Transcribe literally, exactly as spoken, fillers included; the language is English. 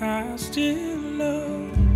I still love.